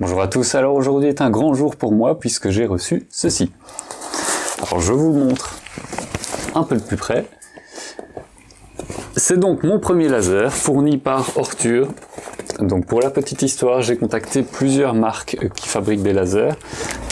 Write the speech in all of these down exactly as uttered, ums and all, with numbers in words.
Bonjour à tous, alors aujourd'hui est un grand jour pour moi puisque j'ai reçu ceci. Alors je vous montre un peu de plus près. C'est donc mon premier laser fourni par Ortur. Donc pour la petite histoire, j'ai contacté plusieurs marques qui fabriquent des lasers.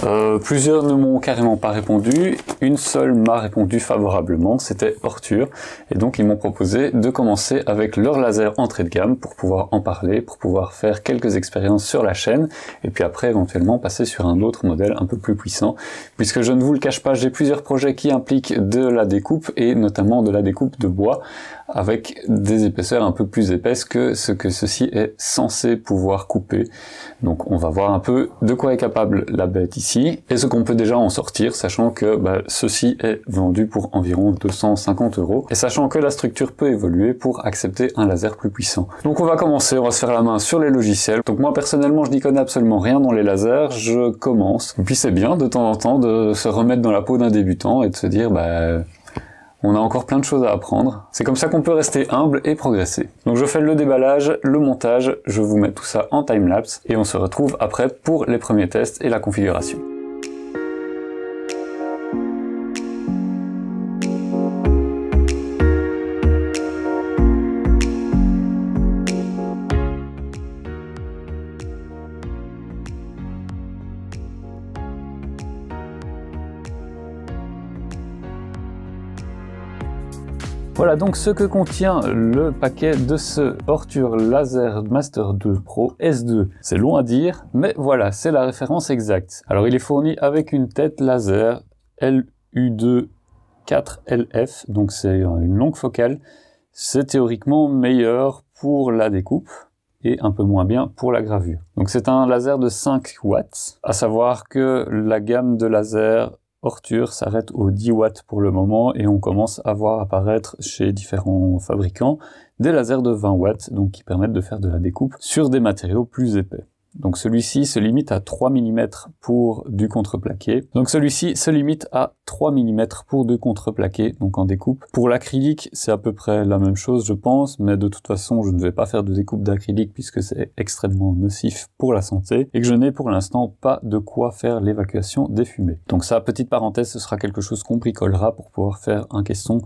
Euh, plusieurs ne m'ont carrément pas répondu, une seule m'a répondu favorablement, c'était Ortur. Et donc ils m'ont proposé de commencer avec leur laser entrée de gamme pour pouvoir en parler, pour pouvoir faire quelques expériences sur la chaîne, et puis après éventuellement passer sur un autre modèle un peu plus puissant. Puisque je ne vous le cache pas, j'ai plusieurs projets qui impliquent de la découpe, et notamment de la découpe de bois, avec des épaisseurs un peu plus épaisses que ce que ceci est censé pouvoir couper. Donc on va voir un peu de quoi est capable la bête ici, et ce qu'on peut déjà en sortir, sachant que bah, ceci est vendu pour environ deux cent cinquante euros, et sachant que la structure peut évoluer pour accepter un laser plus puissant. Donc on va commencer, on va se faire la main sur les logiciels. Donc moi personnellement je n'y connais absolument rien dans les lasers, je commence. Et puis c'est bien de temps en temps de se remettre dans la peau d'un débutant et de se dire bah... on a encore plein de choses à apprendre. C'est comme ça qu'on peut rester humble et progresser. Donc je fais le déballage, le montage, je vous mets tout ça en timelapse et on se retrouve après pour les premiers tests et la configuration. Voilà donc ce que contient le paquet de ce Ortur Laser Master deux Pro S deux. C'est long à dire, mais voilà, c'est la référence exacte. Alors il est fourni avec une tête laser L U deux quatre L F, donc c'est une longue focale. C'est théoriquement meilleur pour la découpe et un peu moins bien pour la gravure. Donc c'est un laser de cinq watts, à savoir que la gamme de lasers Ortur s'arrête aux dix watts pour le moment et on commence à voir apparaître chez différents fabricants des lasers de vingt watts, donc qui permettent de faire de la découpe sur des matériaux plus épais. Donc celui-ci se limite à trois millimètres pour du contreplaqué. Donc celui-ci se limite à trois millimètres pour du contreplaqué, donc en découpe. Pour l'acrylique, c'est à peu près la même chose, je pense, mais de toute façon, je ne vais pas faire de découpe d'acrylique puisque c'est extrêmement nocif pour la santé et que je n'ai pour l'instant pas de quoi faire l'évacuation des fumées. Donc ça, petite parenthèse, ce sera quelque chose qu'on bricolera pour pouvoir faire un caisson,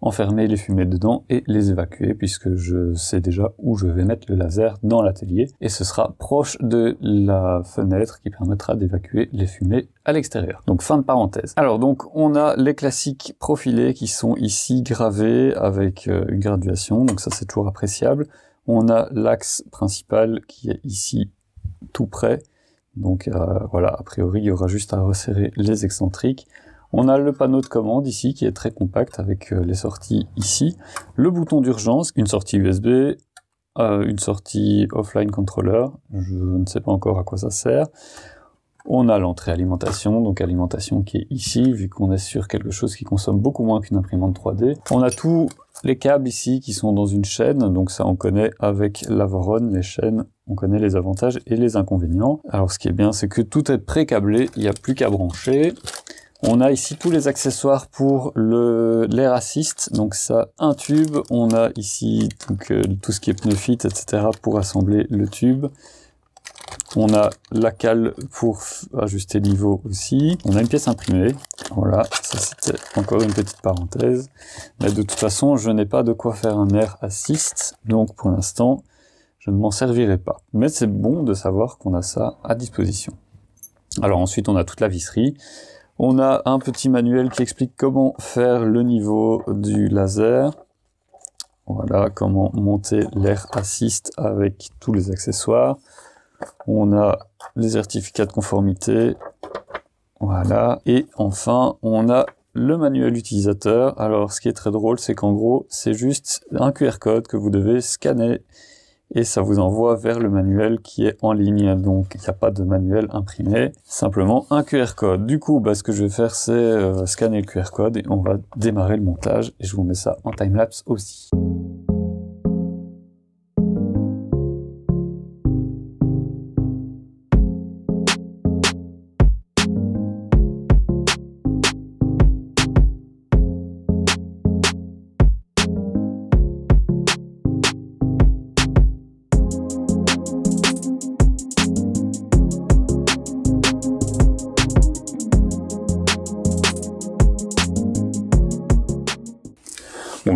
enfermer les fumées dedans et les évacuer, puisque je sais déjà où je vais mettre le laser dans l'atelier, et ce sera proche de la fenêtre qui permettra d'évacuer les fumées à l'extérieur. Donc fin de parenthèse. Alors donc on a les classiques profilés qui sont ici gravés avec une graduation, donc ça c'est toujours appréciable. On a l'axe principal qui est ici tout près, donc euh, voilà, a priori il y aura juste à resserrer les excentriques. On a le panneau de commande ici qui est très compact avec les sorties ici. Le bouton d'urgence, une sortie U S B, euh, une sortie offline controller, je ne sais pas encore à quoi ça sert. On a l'entrée alimentation, donc alimentation qui est ici, vu qu'on est sur quelque chose qui consomme beaucoup moins qu'une imprimante trois D. On a tous les câbles ici qui sont dans une chaîne, donc ça on connaît avec la Voron, les chaînes, on connaît les avantages et les inconvénients. Alors ce qui est bien, c'est que tout est pré-câblé, il n'y a plus qu'à brancher. On a ici tous les accessoires pour le l'air assist, donc ça, un tube. On a ici donc, euh, tout ce qui est pneu fit, et cetera pour assembler le tube. On a la cale pour ajuster le niveau aussi. On a une pièce imprimée. Voilà, ça c'était encore une petite parenthèse. Mais de toute façon, je n'ai pas de quoi faire un air assist, donc pour l'instant, je ne m'en servirai pas. Mais c'est bon de savoir qu'on a ça à disposition. Alors ensuite, on a toute la visserie. On a un petit manuel qui explique comment faire le niveau du laser. Voilà, comment monter l'air assist avec tous les accessoires. On a les certificats de conformité. Voilà. Et enfin, on a le manuel utilisateur. Alors, ce qui est très drôle, c'est qu'en gros, c'est juste un Q R code que vous devez scanner. Et ça vous envoie vers le manuel qui est en ligne, donc il n'y a pas de manuel imprimé, simplement un Q R code. Du coup, bah, ce que je vais faire, c'est euh, scanner le Q R code et on va démarrer le montage, et je vous mets ça en timelapse aussi.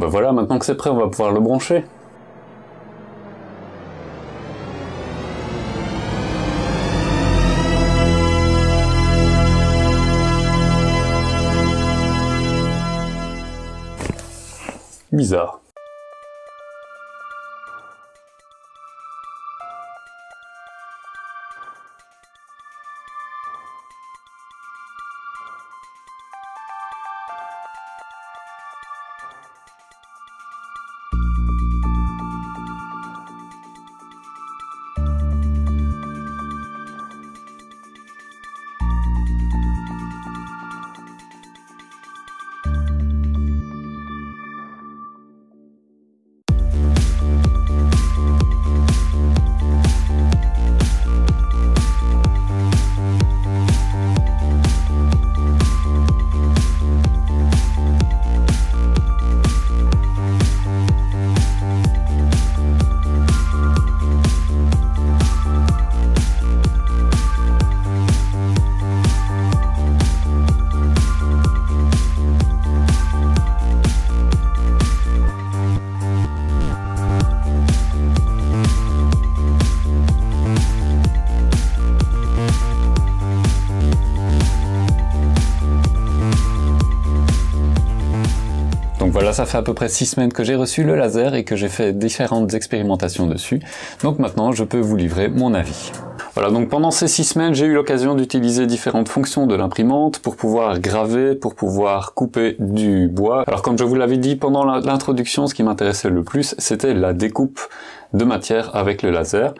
Bon bah voilà, maintenant que c'est prêt, on va pouvoir le brancher. Bizarre. Voilà, ça fait à peu près six semaines que j'ai reçu le laser et que j'ai fait différentes expérimentations dessus. Donc maintenant, je peux vous livrer mon avis. Voilà, donc pendant ces six semaines, j'ai eu l'occasion d'utiliser différentes fonctions de l'imprimante pour pouvoir graver, pour pouvoir couper du bois. Alors comme je vous l'avais dit pendant l'introduction, ce qui m'intéressait le plus, c'était la découpe de matière avec le laser.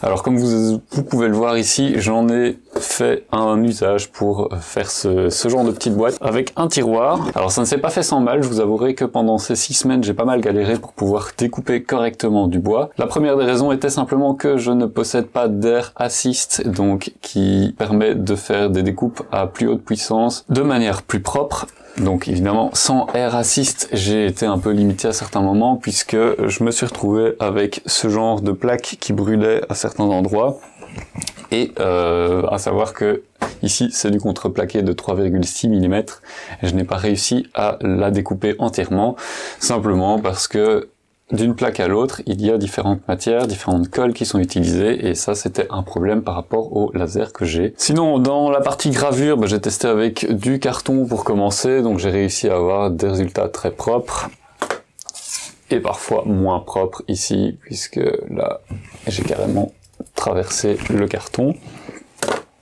Alors comme vous, vous pouvez le voir ici, j'en ai fait un usage pour faire ce, ce genre de petite boîte avec un tiroir. Alors ça ne s'est pas fait sans mal, je vous avouerai que pendant ces six semaines j'ai pas mal galéré pour pouvoir découper correctement du bois. La première des raisons était simplement que je ne possède pas d'air assist, donc qui permet de faire des découpes à plus haute puissance de manière plus propre. Donc évidemment, sans air assist, j'ai été un peu limité à certains moments puisque je me suis retrouvé avec ce genre de plaque qui brûlait à certains endroits. Et euh, à savoir que ici, c'est du contreplaqué de trois virgule six millimètres. Je n'ai pas réussi à la découper entièrement, simplement parce que d'une plaque à l'autre, il y a différentes matières, différentes colles qui sont utilisées, et ça c'était un problème par rapport au laser que j'ai. Sinon, dans la partie gravure, bah, j'ai testé avec du carton pour commencer, donc j'ai réussi à avoir des résultats très propres, et parfois moins propres ici, puisque là j'ai carrément traversé le carton.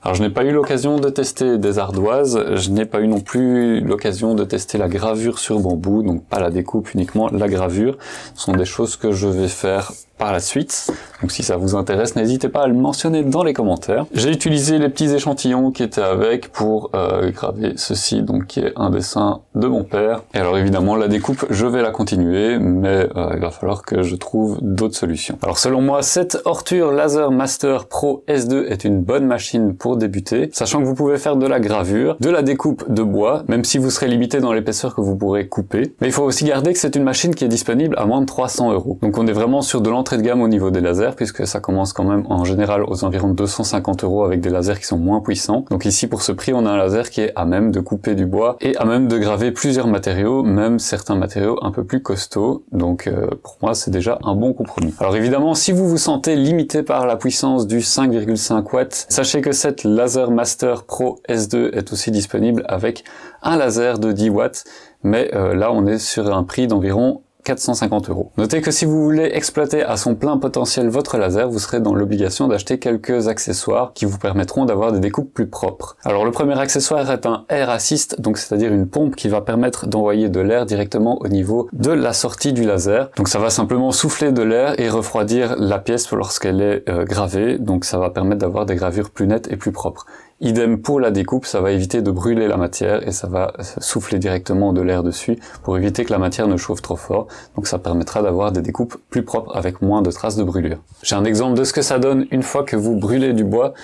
Alors je n'ai pas eu l'occasion de tester des ardoises, je n'ai pas eu non plus l'occasion de tester la gravure sur bambou, donc pas la découpe uniquement, la gravure. Ce sont des choses que je vais faire par la suite, donc si ça vous intéresse, n'hésitez pas à le mentionner dans les commentaires. J'ai utilisé les petits échantillons qui étaient avec pour euh, graver ceci, donc qui est un dessin de mon père. Et alors évidemment la découpe, je vais la continuer, mais euh, il va falloir que je trouve d'autres solutions. Alors selon moi, cette Ortur Laser Master Pro S deux est une bonne machine pour débuter, sachant que vous pouvez faire de la gravure, de la découpe de bois, même si vous serez limité dans l'épaisseur que vous pourrez couper. Mais il faut aussi garder que c'est une machine qui est disponible à moins de trois cents euros. Donc on est vraiment sur de l'entrée de gamme au niveau des lasers, puisque ça commence quand même en général aux environs de deux cent cinquante euros avec des lasers qui sont moins puissants. Donc ici pour ce prix, on a un laser qui est à même de couper du bois et à même de graver plusieurs matériaux, même certains matériaux un peu plus costauds. Donc euh, pour moi, c'est déjà un bon compromis. Alors évidemment, si vous vous sentez limité par la puissance du cinq virgule cinq watts, sachez que cette Laser Master Pro S deux est aussi disponible avec un laser de dix watts, mais euh, là on est sur un prix d'environ quatre cent cinquante euros. Notez que si vous voulez exploiter à son plein potentiel votre laser, vous serez dans l'obligation d'acheter quelques accessoires qui vous permettront d'avoir des découpes plus propres. Alors le premier accessoire est un air assist, donc c'est-à-dire une pompe qui va permettre d'envoyer de l'air directement au niveau de la sortie du laser. Donc ça va simplement souffler de l'air et refroidir la pièce lorsqu'elle est euh, gravée, donc ça va permettre d'avoir des gravures plus nettes et plus propres. Idem pour la découpe, ça va éviter de brûler la matière et ça va souffler directement de l'air dessus pour éviter que la matière ne chauffe trop fort. Donc ça permettra d'avoir des découpes plus propres avec moins de traces de brûlure. J'ai un exemple de ce que ça donne une fois que vous brûlez du bois.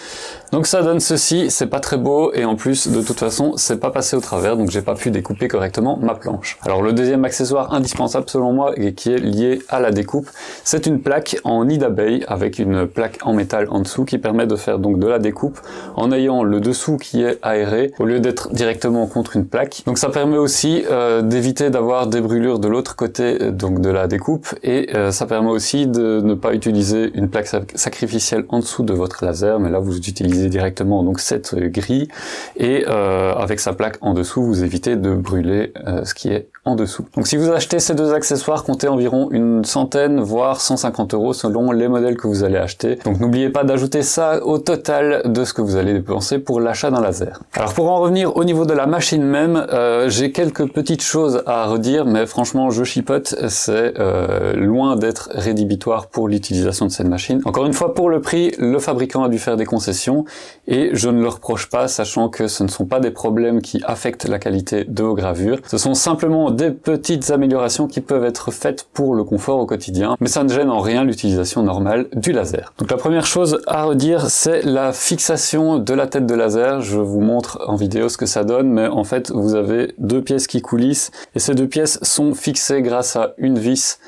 Donc ça donne ceci, c'est pas très beau et en plus de toute façon c'est pas passé au travers, donc j'ai pas pu découper correctement ma planche. Alors le deuxième accessoire indispensable selon moi et qui est lié à la découpe, c'est une plaque en nid d'abeille avec une plaque en métal en dessous qui permet de faire donc de la découpe en ayant directement le dessous qui est aéré au lieu d'être directement contre une plaque. Donc ça permet aussi euh, d'éviter d'avoir des brûlures de l'autre côté donc de la découpe, et euh, ça permet aussi de ne pas utiliser une plaque sac sacrificielle en dessous de votre laser, mais là vous utilisez directement donc cette grille et euh, avec sa plaque en dessous vous évitez de brûler euh, ce qui est en dessous. Donc si vous achetez ces deux accessoires, comptez environ une centaine voire cent cinquante euros selon les modèles que vous allez acheter. Donc n'oubliez pas d'ajouter ça au total de ce que vous allez dépenser pour l'achat d'un laser. Alors pour en revenir au niveau de la machine même, euh, j'ai quelques petites choses à redire, mais franchement je chipote, c'est euh, loin d'être rédhibitoire pour l'utilisation de cette machine. Encore une fois, pour le prix, le fabricant a dû faire des concessions et je ne le reproche pas, sachant que ce ne sont pas des problèmes qui affectent la qualité de vos gravures. Ce sont simplement des petites améliorations qui peuvent être faites pour le confort au quotidien, mais ça ne gêne en rien l'utilisation normale du laser. Donc la première chose à redire, c'est la fixation de la tête de laser. Je vous montre en vidéo ce que ça donne, mais en fait vous avez deux pièces qui coulissent et ces deux pièces sont fixées grâce à une vis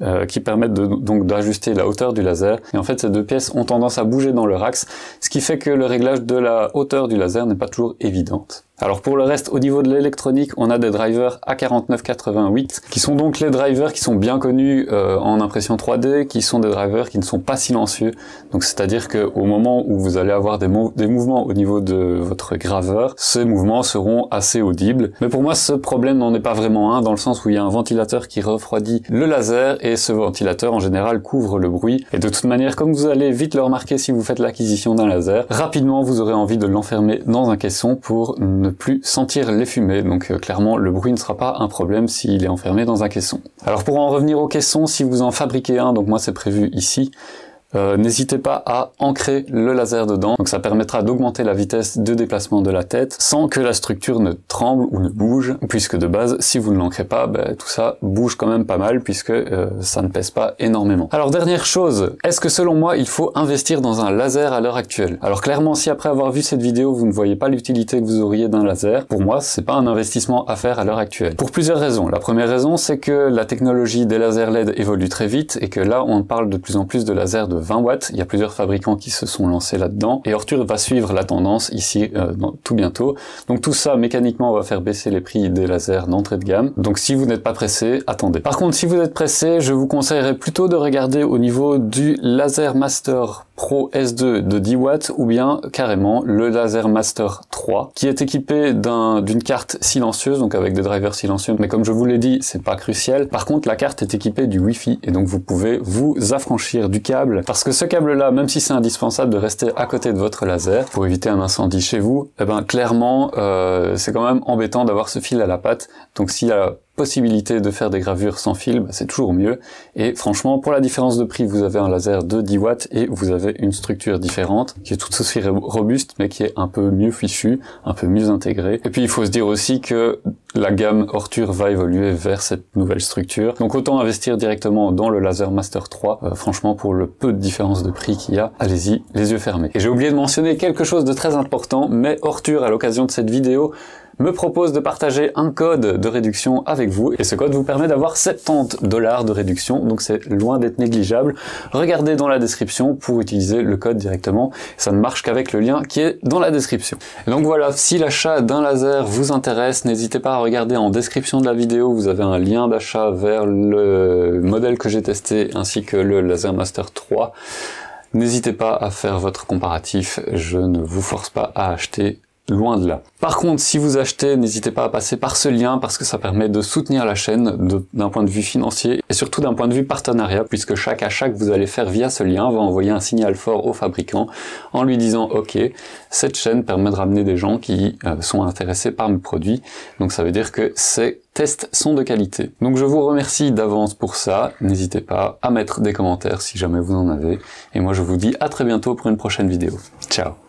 Euh, qui permettent de, donc d'ajuster la hauteur du laser, et en fait ces deux pièces ont tendance à bouger dans leur axe, ce qui fait que le réglage de la hauteur du laser n'est pas toujours évidente. Alors pour le reste, au niveau de l'électronique, on a des drivers A quarante-neuf quatre-vingt-huit qui sont donc les drivers qui sont bien connus euh, en impression trois D, qui sont des drivers qui ne sont pas silencieux, donc c'est à dire que au moment où vous allez avoir des, des mouvements au niveau de votre graveur, ces mouvements seront assez audibles. Mais pour moi ce problème n'en est pas vraiment un, dans le sens où il y a un ventilateur qui refroidit le laser, et Et ce ventilateur en général couvre le bruit, et de toute manière, comme vous allez vite le remarquer si vous faites l'acquisition d'un laser, rapidement vous aurez envie de l'enfermer dans un caisson pour ne plus sentir les fumées. Donc euh, clairement le bruit ne sera pas un problème s'il est enfermé dans un caisson. Alors pour en revenir au caisson, si vous en fabriquez un, donc moi c'est prévu ici, Euh, n'hésitez pas à ancrer le laser dedans, donc ça permettra d'augmenter la vitesse de déplacement de la tête sans que la structure ne tremble ou ne bouge, puisque de base si vous ne l'ancrez pas, bah, tout ça bouge quand même pas mal, puisque euh, ça ne pèse pas énormément. Alors dernière chose, est-ce que selon moi il faut investir dans un laser à l'heure actuelle? Alors clairement, si après avoir vu cette vidéo vous ne voyez pas l'utilité que vous auriez d'un laser, pour moi c'est pas un investissement à faire à l'heure actuelle, pour plusieurs raisons. La première raison, c'est que la technologie des lasers L E D évolue très vite, et que là on parle de plus en plus de lasers de vingt watts, il y a plusieurs fabricants qui se sont lancés là-dedans, et Ortur va suivre la tendance ici euh, dans, tout bientôt. Donc tout ça mécaniquement va faire baisser les prix des lasers d'entrée de gamme, donc si vous n'êtes pas pressé, attendez. Par contre, si vous êtes pressé, je vous conseillerais plutôt de regarder au niveau du Laser Master Pro S deux de dix watts, ou bien carrément le Laser Master trois, qui est équipé d'un, d'une carte silencieuse, donc avec des drivers silencieux, mais comme je vous l'ai dit, c'est pas crucial. Par contre, la carte est équipée du Wi-Fi, et donc vous pouvez vous affranchir du câble, parce que ce câble-là, même si c'est indispensable de rester à côté de votre laser pour éviter un incendie chez vous, eh ben clairement, euh, c'est quand même embêtant d'avoir ce fil à la patte. Donc s'il y a possibilité de faire des gravures sans fil, bah c'est toujours mieux. Et franchement, pour la différence de prix, vous avez un laser de dix watts et vous avez une structure différente qui est tout aussi robuste, mais qui est un peu mieux fichue, un peu mieux intégrée. Et puis il faut se dire aussi que la gamme Ortur va évoluer vers cette nouvelle structure, donc autant investir directement dans le Laser Master trois. Euh, franchement, pour le peu de différence de prix qu'il y a, allez-y les yeux fermés. Et j'ai oublié de mentionner quelque chose de très important, mais Ortur, à l'occasion de cette vidéo, me propose de partager un code de réduction avec vous, et ce code vous permet d'avoir soixante-dix dollars de réduction, donc c'est loin d'être négligeable. Regardez dans la description pour utiliser le code directement, ça ne marche qu'avec le lien qui est dans la description. Et donc voilà, si l'achat d'un laser vous intéresse, n'hésitez pas à regarder en description de la vidéo, vous avez un lien d'achat vers le modèle que j'ai testé ainsi que le Laser Master trois. N'hésitez pas à faire votre comparatif, je ne vous force pas à acheter, loin de là. Par contre, si vous achetez, n'hésitez pas à passer par ce lien, parce que ça permet de soutenir la chaîne d'un point de vue financier et surtout d'un point de vue partenariat, puisque chaque achat que vous allez faire via ce lien va envoyer un signal fort au fabricant en lui disant « Ok, cette chaîne permet de ramener des gens qui euh, sont intéressés par mes produits ». Donc ça veut dire que c'est tests sont de qualité. Donc je vous remercie d'avance pour ça, n'hésitez pas à mettre des commentaires si jamais vous en avez, et moi je vous dis à très bientôt pour une prochaine vidéo. Ciao.